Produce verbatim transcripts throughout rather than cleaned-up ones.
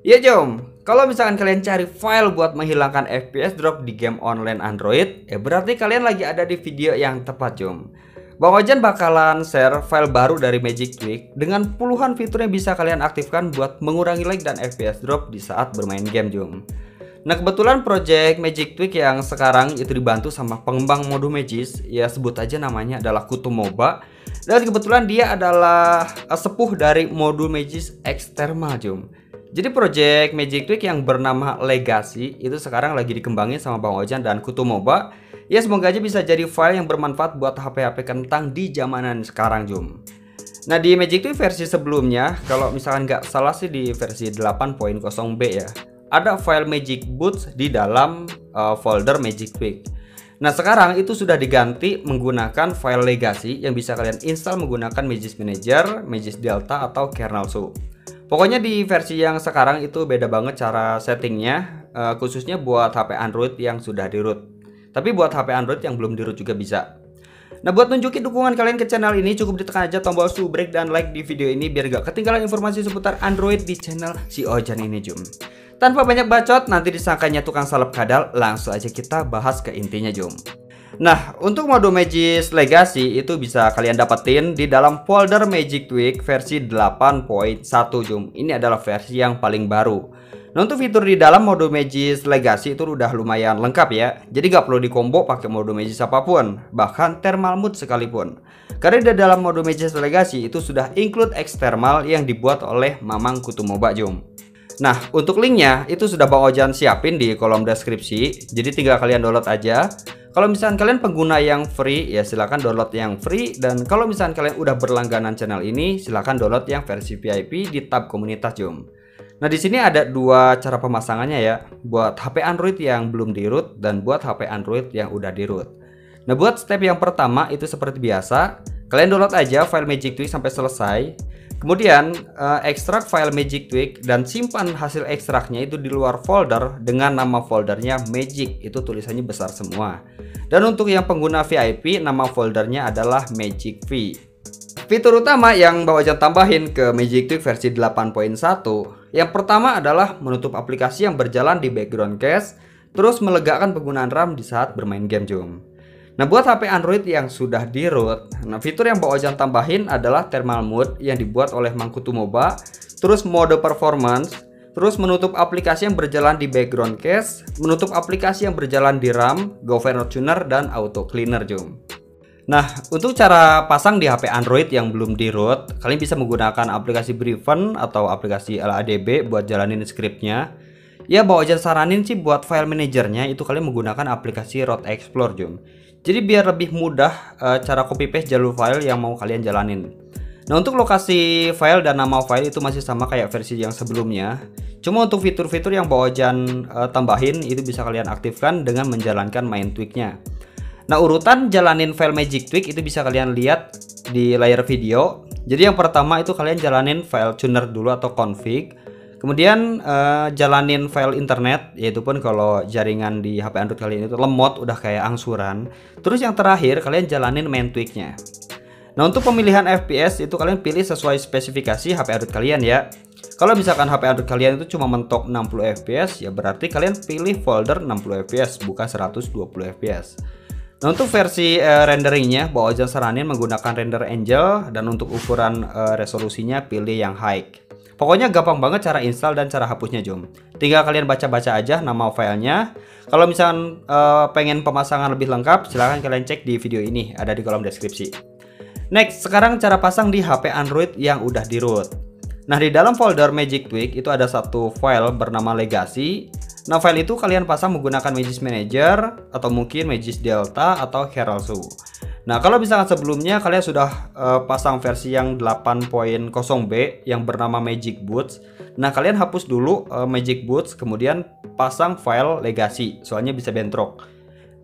Ya jom, kalau misalkan kalian cari file buat menghilangkan F P S drop di game online Android, ya berarti kalian lagi ada di video yang tepat jom. Bang Ojan bakalan share file baru dari Magic Boots dengan puluhan fitur yang bisa kalian aktifkan buat mengurangi lag dan F P S drop di saat bermain game jom. Nah kebetulan project Magic Boots yang sekarang itu dibantu sama pengembang modul Magisk, ya sebut aja namanya adalah Kutu Moba. Dan kebetulan dia adalah sepuh dari modul Magisk eksternal jom. Jadi project Magic Boots yang bernama Legacy itu sekarang lagi dikembangin sama Bang Ojan dan Kutu Moba. Ya semoga aja bisa jadi file yang bermanfaat buat H P H P kentang di zamanan sekarang jom. Nah di Magic Boots versi sebelumnya, kalau misalkan nggak salah sih di versi delapan titik nol b ya, ada file Magic Boots di dalam uh, folder Magic Boots. Nah sekarang itu sudah diganti menggunakan file legacy yang bisa kalian install menggunakan Magisk Manager, Magisk Delta atau KernelSU. Pokoknya di versi yang sekarang itu beda banget cara settingnya, uh, khususnya buat H P Android yang sudah di root. Tapi buat H P Android yang belum di-root juga bisa. Nah buat nunjukin dukungan kalian ke channel ini, cukup ditekan aja tombol subrek dan like di video ini biar gak ketinggalan informasi seputar Android di channel si Ojan ini jom. Tanpa banyak bacot, nanti disangkanya tukang salep kadal, langsung aja kita bahas ke intinya jom. Nah untuk modul Magisk Legacy itu bisa kalian dapetin di dalam folder Magic Boots versi delapan titik satu jom. Ini adalah versi yang paling baru. Nah untuk fitur di dalam modul Magisk Legacy itu udah lumayan lengkap ya. Jadi gak perlu dikombo pakai modul Magisk apapun, bahkan thermal mode sekalipun. Karena di dalam modul Magisk Legacy itu sudah include eksternal yang dibuat oleh Mamang Kutu Moba jom. Nah untuk linknya itu sudah Bang Ojan siapin di kolom deskripsi, jadi tinggal kalian download aja. Kalau misalkan kalian pengguna yang free ya silahkan download yang free, dan kalau misalkan kalian udah berlangganan channel ini silahkan download yang versi V I P di tab komunitas jom. Nah di sini ada dua cara pemasangannya ya, buat H P Android yang belum di root dan buat H P Android yang udah di root. Nah buat step yang pertama itu seperti biasa, kalian download aja file Magic Boots sampai selesai. Kemudian eh, ekstrak file Magic Boots dan simpan hasil ekstraknya itu di luar folder dengan nama foldernya Magic, itu tulisannya besar semua. Dan untuk yang pengguna V I P nama foldernya adalah Magic V. Fitur utama yang Bang Ojan tambahin ke Magic Boots versi delapan titik satu, yang pertama adalah menutup aplikasi yang berjalan di background cache, terus melegakan penggunaan RAM di saat bermain game jom. Nah buat H P Android yang sudah di root, nah fitur yang Bang Ojan tambahin adalah thermal mode yang dibuat oleh Mang Kutu Moba, terus mode performance, terus menutup aplikasi yang berjalan di background cache, menutup aplikasi yang berjalan di RAM, governor tuner dan auto cleaner jom. Nah untuk cara pasang di H P Android yang belum di root, kalian bisa menggunakan aplikasi Briven atau aplikasi L A D B buat jalanin scriptnya. Ya Bang Ojan saranin sih buat file manajernya itu kalian menggunakan aplikasi Root Explorer jom. Jadi biar lebih mudah e, cara copy paste jalur file yang mau kalian jalanin. Nah untuk lokasi file dan nama file itu masih sama kayak versi yang sebelumnya. Cuma untuk fitur-fitur yang Bang Ojan e, tambahin itu bisa kalian aktifkan dengan menjalankan main tweaknya. Nah urutan jalanin file Magic Boots itu bisa kalian lihat di layar video. Jadi yang pertama itu kalian jalanin file tuner dulu atau config. Kemudian eh, jalanin file internet, yaitu pun kalau jaringan di H P Android kalian itu lemot udah kayak angsuran. Terus yang terakhir kalian jalanin main tweaknya. Nah untuk pemilihan F P S itu kalian pilih sesuai spesifikasi H P Android kalian ya. Kalau misalkan H P Android kalian itu cuma mentok enam puluh F P S ya berarti kalian pilih folder enam puluh F P S bukan seratus dua puluh F P S. Nah untuk versi uh, renderingnya Bang Ojan saranin menggunakan Render Angel, dan untuk ukuran uh, resolusinya pilih yang high. Pokoknya gampang banget cara install dan cara hapusnya jom. Tinggal kalian baca-baca aja nama filenya. Kalau misalkan uh, pengen pemasangan lebih lengkap silahkan kalian cek di video ini, ada di kolom deskripsi. Next, sekarang cara pasang di H P Android yang udah di root. Nah di dalam folder Magic Boots itu ada satu file bernama Legacy. Nah file itu kalian pasang menggunakan Magisk Manager atau mungkin Magisk Delta atau KernelSU. Nah kalau misalkan sebelumnya kalian sudah uh, pasang versi yang delapan titik nol b yang bernama Magic Boots, nah kalian hapus dulu uh, Magic Boots kemudian pasang file legacy, soalnya bisa bentrok.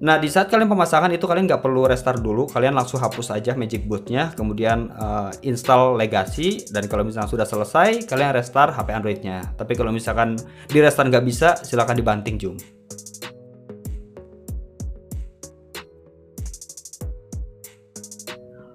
Nah di saat kalian pemasangan itu kalian nggak perlu restart dulu, kalian langsung hapus aja Magic Boots-nya kemudian uh, install legacy, dan kalau misalkan sudah selesai kalian restart H P Android-nya. Tapi kalau misalkan di restart nggak bisa silahkan dibanting jom.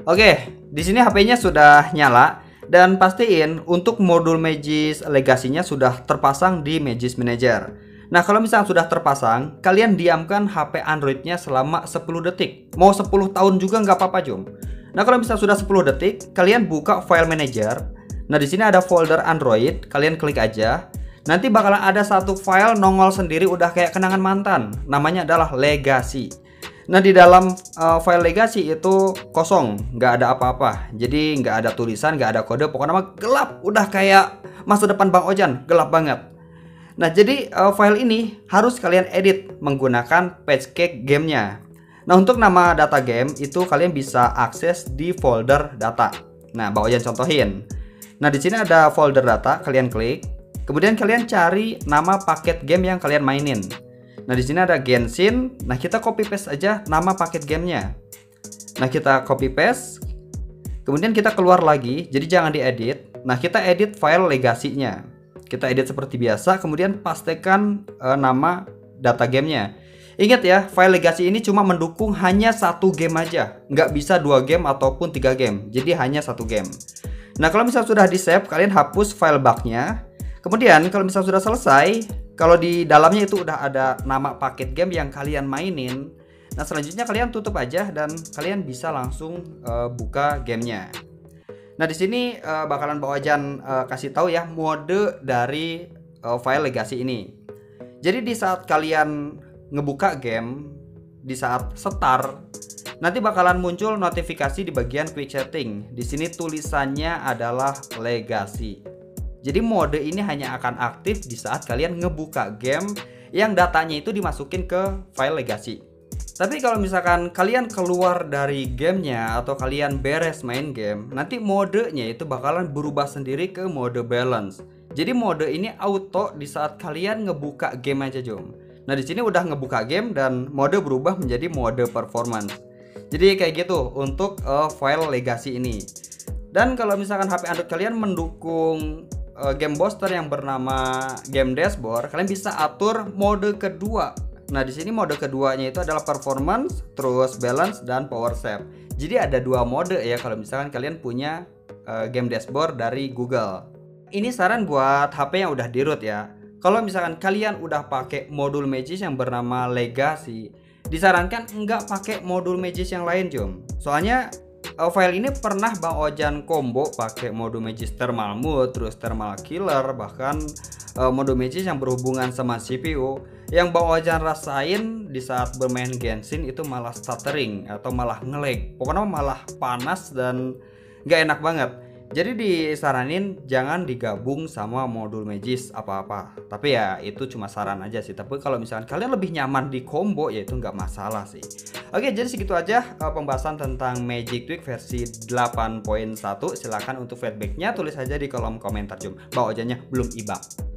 Oke, di sini H P-nya sudah nyala. Dan pastiin untuk modul Magisk legasinya sudah terpasang di Magisk Manager. Nah, kalau misalnya sudah terpasang, kalian diamkan H P Androidnya selama sepuluh detik. Mau sepuluh tahun juga nggak apa-apa, Jom. Nah, kalau misalnya sudah sepuluh detik, kalian buka file manager. Nah, di sini ada folder Android, kalian klik aja. Nanti bakalan ada satu file nongol sendiri udah kayak kenangan mantan. Namanya adalah legasi. Nah, di dalam uh, file legasi itu kosong, nggak ada apa-apa. Jadi nggak ada tulisan, nggak ada kode, pokoknya mah gelap. Udah kayak masa depan Bang Ojan, gelap banget. Nah, jadi uh, file ini harus kalian edit menggunakan patchcake gamenya. Nah, untuk nama data game itu kalian bisa akses di folder data. Nah, Bang Ojan contohin. Nah, di sini ada folder data, kalian klik. Kemudian kalian cari nama paket game yang kalian mainin. Nah, di sini ada Genshin. Nah, kita copy paste aja nama paket gamenya. Nah, kita copy paste. Kemudian kita keluar lagi. Jadi jangan diedit. Nah, kita edit file legasinya. Kita edit seperti biasa. Kemudian pastikan uh, nama data gamenya. Ingat ya, file legasi ini cuma mendukung hanya satu game aja. Nggak bisa dua game ataupun tiga game. Jadi hanya satu game. Nah, kalau misalnya sudah di save, kalian hapus file bugnya. Kemudian kalau misalnya sudah selesai, kalau di dalamnya itu udah ada nama paket game yang kalian mainin. Nah, selanjutnya kalian tutup aja dan kalian bisa langsung uh, buka gamenya. Nah, di sini uh, bakalan Bang Ojan uh, kasih tahu ya mode dari uh, file legasi ini. Jadi di saat kalian ngebuka game, di saat start, nanti bakalan muncul notifikasi di bagian quick setting. Di sini tulisannya adalah legasi. Jadi mode ini hanya akan aktif di saat kalian ngebuka game yang datanya itu dimasukin ke file legasi. Tapi kalau misalkan kalian keluar dari gamenya atau kalian beres main game, nanti modenya itu bakalan berubah sendiri ke mode balance. Jadi mode ini auto di saat kalian ngebuka game aja, Jom. Nah, di sini udah ngebuka game dan mode berubah menjadi mode performance. Jadi kayak gitu untuk uh, file legasi ini. Dan kalau misalkan H P Android kalian mendukung game booster yang bernama Game Dashboard, kalian bisa atur mode kedua. Nah, di sini mode keduanya itu adalah performance, terus balance dan power save. Jadi ada dua mode ya kalau misalkan kalian punya uh, Game Dashboard dari Google. Ini saran buat H P yang udah di root ya. Kalau misalkan kalian udah pakai modul Magisk yang bernama Legacy, disarankan enggak pakai modul Magisk yang lain, Jom. Soalnya file ini pernah Bang Ojan combo pakai modul Magisk Thermal Mode, terus Thermal Killer, bahkan uh, modul Magisk yang berhubungan sama C P U. Yang Bang Ojan rasain di saat bermain Genshin itu malah stuttering atau malah ngelag, pokoknya malah panas dan gak enak banget. Jadi disaranin jangan digabung sama modul Magisk apa-apa. Tapi ya itu cuma saran aja sih. Tapi kalau misalkan kalian lebih nyaman di combo, ya itu nggak masalah sih. Oke, jadi segitu aja uh, pembahasan tentang Magic Boots versi delapan titik satu. Silahkan untuk feedbacknya tulis aja di kolom komentar, Jom. Bang Ojannya belum ibak.